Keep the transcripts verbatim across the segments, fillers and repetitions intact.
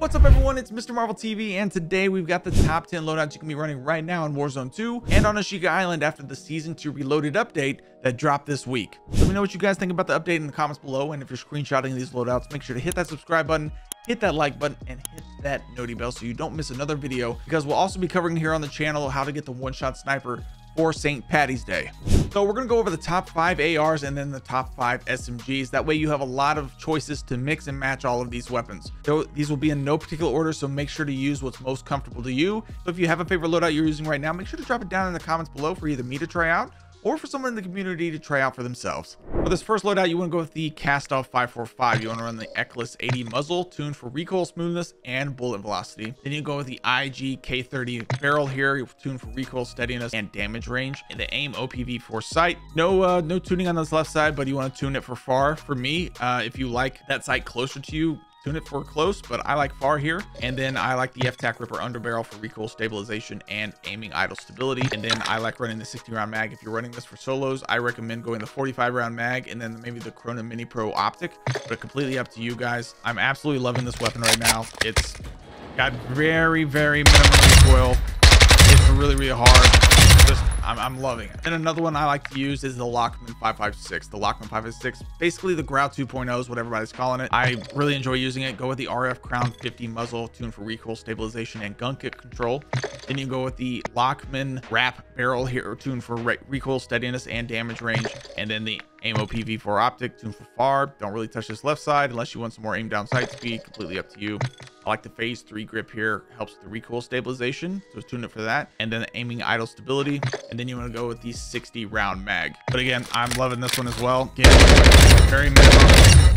What's up everyone, it's Mister Marvel T V, and today we've got the top ten loadouts you can be running right now in Warzone two and on Ashika Island after the Season two Reloaded update that dropped this week. Let me know what you guys think about the update in the comments below, and if you're screenshotting these loadouts, make sure to hit that subscribe button, hit that like button, and hit that noti bell so you don't miss another video, because we'll also be covering here on the channel how to get the one-shot sniper for Saint Patty's Day. So we're gonna go over the top five A Rs and then the top five S M Gs. That way you have a lot of choices to mix and match all of these weapons. So these will be in no particular order, so make sure to use what's most comfortable to you. So if you have a favorite loadout you're using right now, make sure to drop it down in the comments below for either me to try out or for someone in the community to try out for themselves. For this first loadout, you wanna go with the Castoff five forty-five. You wanna run the Eklis eighty muzzle, tuned for recoil smoothness and bullet velocity. Then you go with the I G K thirty barrel here, tuned for recoil steadiness and damage range. And the AIM-O P V four sight. No uh, no tuning on this left side, but you wanna tune it for far. For me, uh, if you like that sight closer to you, tune it for close, but I like far here. And then I like the F TAC Ripper underbarrel for recoil stabilization and aiming idle stability. And then I like running the sixty round mag. If you're running this for solos, I recommend going the forty-five round mag and then maybe the Corona Mini Pro optic, but completely up to you guys. I'm absolutely loving this weapon right now. It's got very, very minimum recoil. It's really, really hard. Just I'm, I'm loving it. And another one I like to use is the Lachmann five fifty-six. The Lachmann five fifty-six, basically the Growl two point oh is what everybody's calling it. I really enjoy using it. Go with the R F Crown fifty muzzle, tuned for recoil stabilization and gun kick control. Then you go with the Lachman Wrap barrel here, tuned for re recoil steadiness and damage range. And then the AIM-O P V four optic, tuned for far. Don't really touch this left side unless you want some more aim down sight speed. Completely up to you. I like the phase three grip here, helps with the recoil stabilization, so tune it for that. And then the aiming idle stability. And then you want to go with the sixty round mag. But again, I'm loving this one as well. Again, very minimum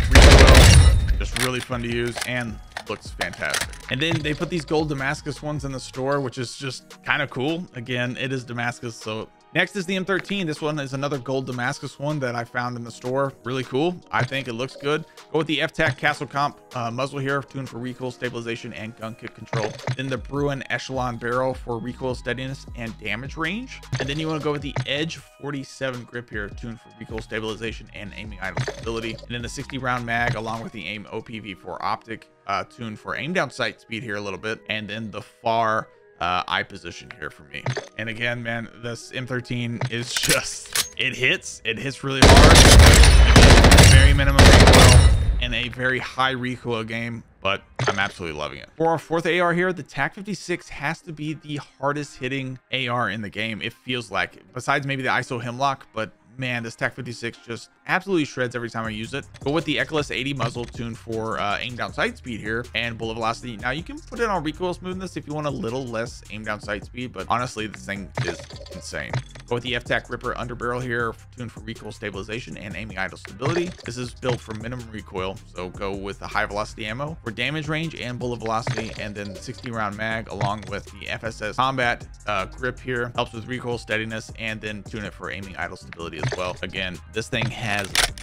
recoil, just really fun to use and looks fantastic. And then they put these gold Damascus ones in the store, which is just kind of cool. Again, it is Damascus, so. Next is the M thirteen. This one is another gold Damascus one that I found in the store. Really cool. I think it looks good. Go with the F TAC Castle Comp uh, muzzle here, tuned for recoil stabilization and gun kick control. Then the Bruin Echelon barrel for recoil steadiness and damage range. And then you want to go with the Edge forty-seven grip here, tuned for recoil stabilization and aiming idle stability. And then the sixty round mag along with the AIM-O P V four optic, uh, tuned for aim down sight speed here a little bit. And then the far Uh, eye position here for me. And again, man, this M thirteen is just, it hits, it hits really hard. Very minimum recoil and a very high recoil game, but I'm absolutely loving it. For our fourth A R here, the TAC fifty-six has to be the hardest hitting A R in the game. It feels like, besides maybe the I S O Hemlock, but man, this TAC fifty-six just absolutely shreds every time I use it. Go with the Echoless eighty muzzle, tuned for uh, aim down sight speed here and bullet velocity. Now you can put it on recoil smoothness if you want a little less aim down sight speed, but honestly, this thing is insane. Go with the F TAC Ripper underbarrel here, tuned for recoil stabilization and aiming idle stability. This is built for minimum recoil, so go with the high velocity ammo for damage range and bullet velocity, and then the sixty round mag along with the F S S Combat uh, grip here, helps with recoil steadiness, and then tune it for aiming idle stability as well. Again, this thing has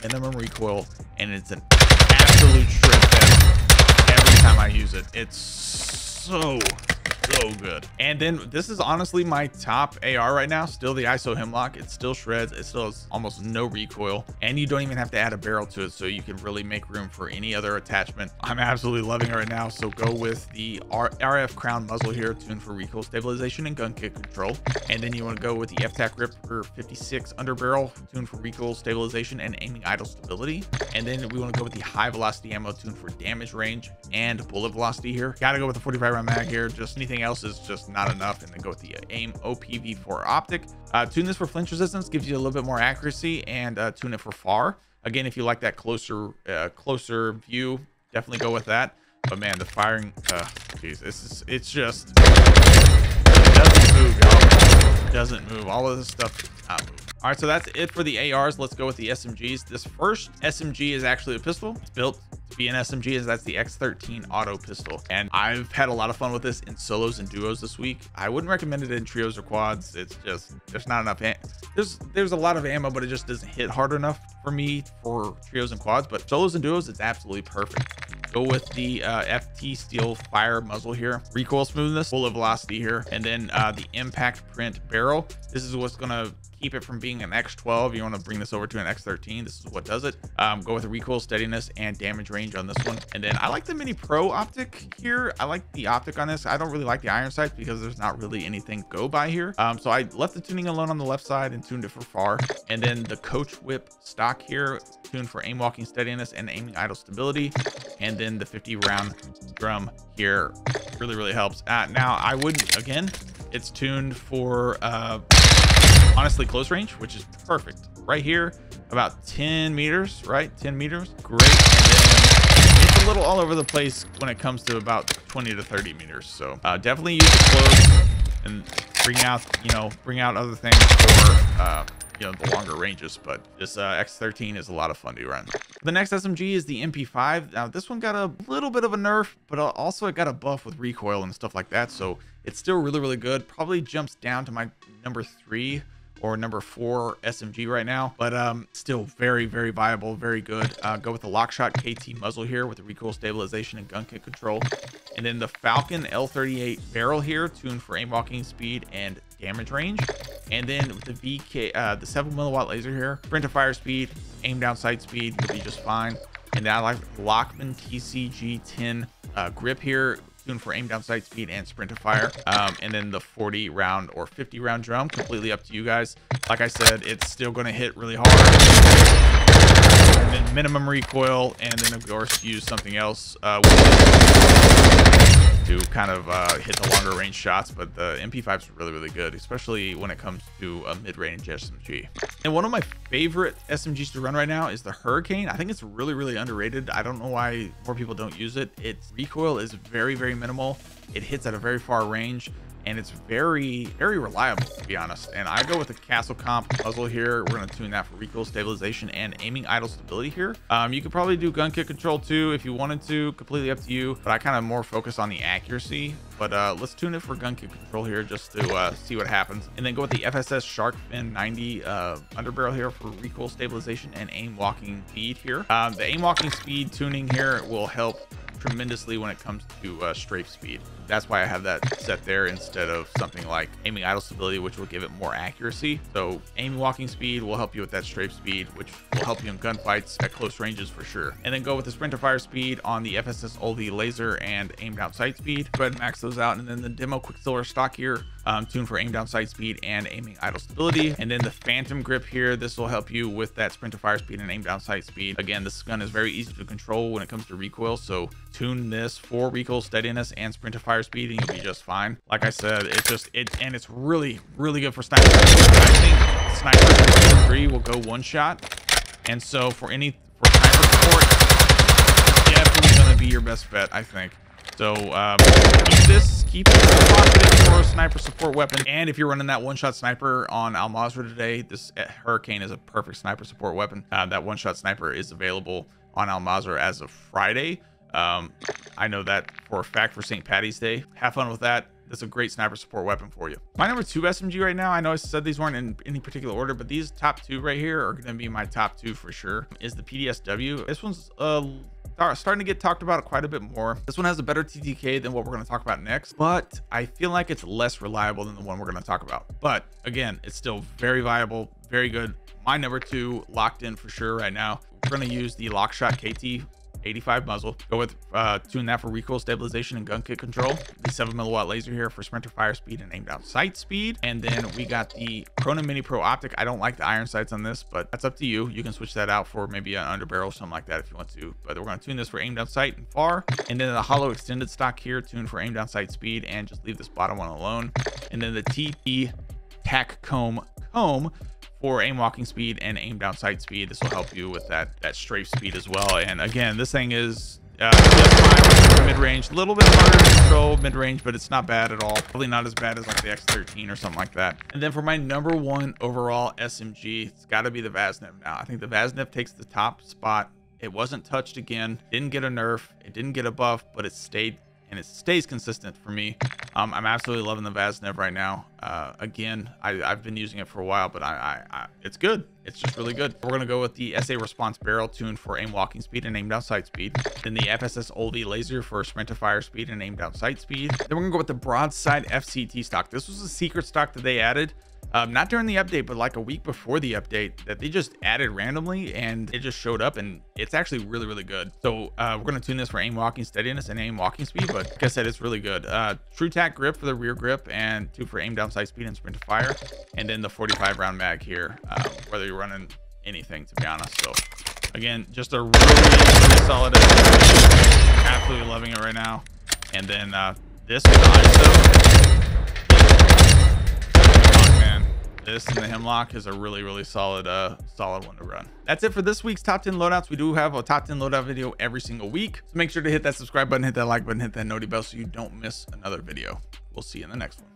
minimum recoil and it's an absolute strip fest every time I use it. It's so so good. And then this is honestly my top A R right now, still the I S O Hemlock. It still shreds, it still has almost no recoil, and you don't even have to add a barrel to it, so you can really make room for any other attachment. I'm absolutely loving it right now. So go with the R F Crown muzzle here, tuned for recoil stabilization and gun kick control. And then you want to go with the F TAC Ripper fifty-six underbarrel, tuned for recoil stabilization and aiming idle stability. And then we want to go with the high velocity ammo, tuned for damage range and bullet velocity here. Gotta go with the forty-five round mag here, just anything else is just not enough. And then go with the AIM-O P V four optic, uh tune this for flinch resistance, gives you a little bit more accuracy, and uh tune it for far. Again, if you like that closer uh closer view, definitely go with that. But man, the firing, uh geez, this is, it's just, it doesn't move, y'all. It doesn't move. All of this stuff does not move. All right, so that's it for the A Rs. Let's go with the S M Gs. This first S M G is actually a pistol. It's built to be an S M G, as that's the X thirteen Auto pistol. And I've had a lot of fun with this in solos and duos this week. I wouldn't recommend it in trios or quads. It's just, there's not enough. There's there's a lot of ammo, but it just doesn't hit hard enough for me for trios and quads. But solos and duos, it's absolutely perfect. Go with the uh, F T Steel Fire muzzle here, recoil smoothness, bullet velocity here, and then uh, the Impact Print barrel. This is what's gonna keep it from being an X twelve, you want to bring this over to an X thirteen. This is what does it. Um, go with recoil, steadiness, and damage range on this one. And then I like the Mini Pro optic here. I like the optic on this. I don't really like the iron sights because there's not really anything go by here. Um, so I left the tuning alone on the left side and tuned it for far. And then the Coach Whip stock here, tuned for aim walking steadiness and aiming idle stability. And then the fifty round drum here really, really helps. Uh, now I wouldn't, again, it's tuned for uh, honestly close range, which is perfect. Right here, about ten meters, right? ten meters, great. And then it's a little all over the place when it comes to about twenty to thirty meters. So uh, definitely use it close and bring out, you know, bring out other things for, uh, you know, the longer ranges. But this uh, X thirteen is a lot of fun to run. The next S M G is the M P five. Now this one got a little bit of a nerf, but also it got a buff with recoil and stuff like that. So it's still really, really good. Probably jumps down to my number three or number four S M G right now, but um, still very, very viable, very good. Uh, go with the Lockshot K T muzzle here with the recoil stabilization and gun kit control. And then the Falcon L thirty-eight barrel here, tuned for aim walking speed and damage range. And then with the V K, uh, the seven milliwatt laser here, print to fire speed, aim down sight speed would be just fine. And then I like Lachman T C G ten uh, grip here, tuned for aim down sight speed and sprint to fire. Um, and then the forty round or fifty round drum, completely up to you guys. Like I said, it's still going to hit really hard. And then minimum recoil, and then of course use something else uh, to kind of uh, hit the longer range shots. But the M P five is really, really good, especially when it comes to a mid-range S M G. And one of my favorite S M Gs to run right now is the Hurricane. I think it's really, really underrated. I don't know why more people don't use it. Its recoil is very, very minimal. It hits at a very far range, and it's very, very reliable, to be honest. And I go with the Castle Comp muzzle here. We're going to tune that for recoil stabilization and aiming idle stability here. Um, you could probably do gun kit control too if you wanted to, completely up to you, but I kind of more focus on the accuracy. But uh, let's tune it for gun kit control here just to uh, see what happens. And then go with the F S S Shark Fin ninety uh, underbarrel here for recoil stabilization and aim walking speed here. Um, the aim walking speed tuning here will help tremendously when it comes to uh, strafe speed. That's why I have that set there instead of something like aiming idle stability, which will give it more accuracy. So aiming walking speed will help you with that strafe speed, which will help you in gunfights at close ranges for sure. And then go with the sprint to fire speed on the F S S Oldie laser and aim down sight speed. Go ahead and max those out. And then the Demo Quick Silver stock here, um, tuned for aim down sight speed and aiming idle stability. And then the Phantom grip here, this will help you with that sprint to fire speed and aim down sight speed. Again, this gun is very easy to control when it comes to recoil, so tune this for recoil steadiness and sprint to fire speed and you'll be just fine. Like I said, it's just it and it's really, really good for sniper. I think sniper three will go one shot, and so for any for sniper support, definitely gonna be your best bet, I think. So um, keep this, keep it for a sniper support weapon. And if you're running that one-shot sniper on Al Mazra today, this Hurricane is a perfect sniper support weapon. Uh, that one-shot sniper is available on Al Mazra as of Friday. Um, I know that for a fact for Saint Patty's Day. Have fun with that. That's a great sniper support weapon for you. My number two S M G right now, I know I said these weren't in any particular order, but these top two right here are going to be my top two for sure, is the P D S W. This one's uh, starting to get talked about quite a bit more. This one has a better T T K than what we're going to talk about next, but I feel like it's less reliable than the one we're going to talk about. But again, it's still very viable, very good. My number two locked in for sure right now. We're going to use the Lockshot K T eighty-five muzzle. Go with uh tune that for recoil stabilization and gun kit control. The seven milliwatt laser here for sprint to fire speed and aim down sight speed. And then we got the Krona Mini Pro optic. I don't like the iron sights on this, but that's up to you. You can switch that out for maybe an underbarrel or something like that if you want to, but we're going to tune this for aim down sight and far. And then the hollow extended stock here, tuned for aim down sight speed, and just leave this bottom one alone. And then the T P T A C comb comb for aim walking speed and aim down sight speed. This will help you with that that strafe speed as well. And again, this thing is uh, just fine mid-range, a little bit harder to control mid-range, but it's not bad at all. Probably not as bad as like the X thirteen or something like that. And then for my number one overall S M G, it's got to be the Vaznev now. I think the Vaznev takes the top spot. It wasn't touched again, didn't get a nerf, it didn't get a buff, but it stayed and it stays consistent for me. Um, I'm absolutely loving the Vaznev right now. Uh, again, I, I've been using it for a while, but I, I, I, it's good. It's just really good. We're gonna go with the S A Response barrel tuned for aim walking speed and aim down sight speed. Then the F S S Oldie laser for sprint to fire speed and aim down sight speed. Then we're gonna go with the Broadside F C T stock. This was a secret stock that they added. um, not during the update, but like a week before the update, that they just added randomly and it just showed up, and it's actually really, really good. So uh, we're gonna tune this for aim walking steadiness and aim walking speed, but like I said, it's really good. Uh, true tack grip for the rear grip, and two for aim down sight speed and sprint to fire. And then the forty-five round mag here, uh, whether you're running anything, to be honest. So again, just a really, really solid update. Absolutely loving it right now. And then uh, this with the I S O. This and the Hemlock is a really, really solid uh solid one to run. That's it for this week's top ten loadouts. We do have a top ten loadout video every single week, so make sure to hit that subscribe button, hit that like button, hit that noti bell so you don't miss another video. We'll see you in the next one.